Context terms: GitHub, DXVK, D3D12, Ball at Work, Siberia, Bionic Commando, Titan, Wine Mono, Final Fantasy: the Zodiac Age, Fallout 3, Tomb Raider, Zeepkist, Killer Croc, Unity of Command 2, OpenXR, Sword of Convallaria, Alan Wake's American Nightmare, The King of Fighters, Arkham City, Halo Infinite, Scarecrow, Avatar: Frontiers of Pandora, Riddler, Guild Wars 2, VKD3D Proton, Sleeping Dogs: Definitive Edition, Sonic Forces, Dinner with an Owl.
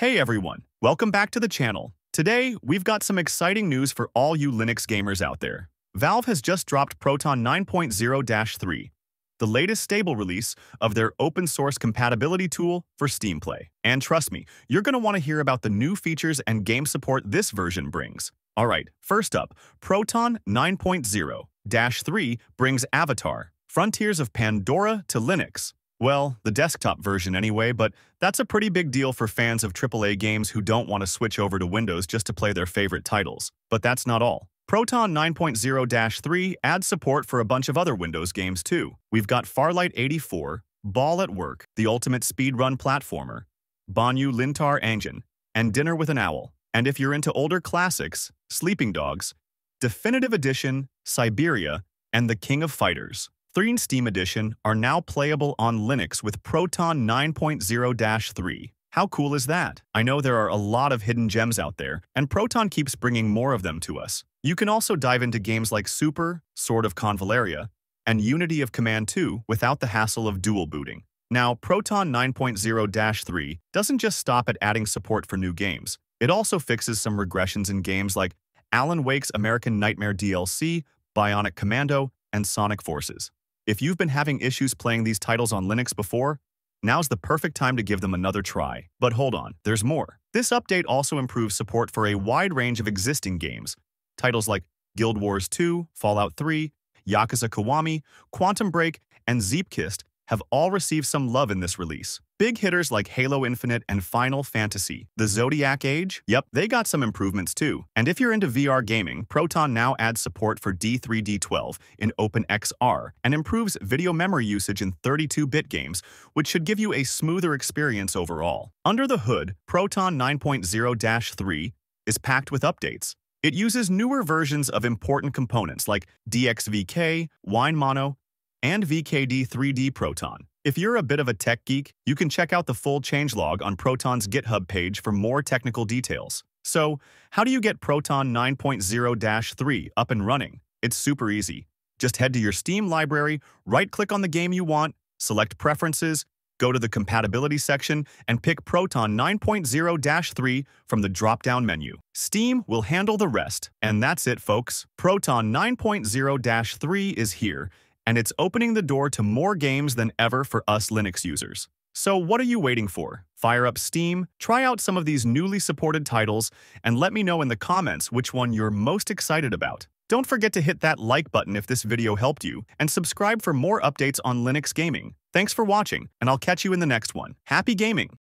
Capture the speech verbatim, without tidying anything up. Hey everyone, welcome back to the channel. Today, we've got some exciting news for all you Linux gamers out there. Valve has just dropped Proton nine point oh dash three, the latest stable release of their open source compatibility tool for Steam Play. And trust me, you're gonna wanna hear about the new features and game support this version brings. All right, first up, Proton nine point oh dash three brings Avatar: Frontiers of Pandora to Linux. Well, the desktop version anyway, but that's a pretty big deal for fans of triple A games who don't want to switch over to Windows just to play their favorite titles. But that's not all. Proton nine point oh dash three adds support for a bunch of other Windows games too. We've got Farlight eighty-four, Ball at Work, The Ultimate Speedrun Platformer, Banyu Lintar Engine, and Dinner with an Owl. And if you're into older classics, Sleeping Dogs, Definitive Edition, Siberia, and The King of Fighters. three and Steam Edition are now playable on Linux with Proton nine point oh dash three. How cool is that? I know there are a lot of hidden gems out there, and Proton keeps bringing more of them to us. You can also dive into games like Super, Sword of Convallaria, and Unity of Command two without the hassle of dual booting. Now, Proton nine point oh dash three doesn't just stop at adding support for new games. It also fixes some regressions in games like Alan Wake's American Nightmare D L C, Bionic Commando, and Sonic Forces. If you've been having issues playing these titles on Linux before, now's the perfect time to give them another try. But hold on, there's more. This update also improves support for a wide range of existing games, titles like Guild Wars two, Fallout three, Yakuza Kiwami, Quantum Break, and Zeepkist have all received some love in this release. Big hitters like Halo Infinite and Final Fantasy: the Zodiac Age, yep, they got some improvements too. And if you're into V R gaming, Proton now adds support for D three D twelve in OpenXR and improves video memory usage in thirty-two bit games, which should give you a smoother experience overall. Under the hood, Proton nine point oh dash three is packed with updates. It uses newer versions of important components like D X V K, Wine Mono, and V K D three D Proton. If you're a bit of a tech geek, you can check out the full changelog on Proton's GitHub page for more technical details. So, how do you get Proton nine point oh dash three up and running? It's super easy. Just head to your Steam library, right-click on the game you want, select Preferences, go to the Compatibility section, and pick Proton nine point oh dash three from the drop-down menu. Steam will handle the rest. And that's it, folks. Proton nine point oh dash three is here, and it's opening the door to more games than ever for us Linux users. So what are you waiting for? Fire up Steam, try out some of these newly supported titles, and let me know in the comments which one you're most excited about. Don't forget to hit that like button if this video helped you, and subscribe for more updates on Linux gaming. Thanks for watching, and I'll catch you in the next one. Happy gaming!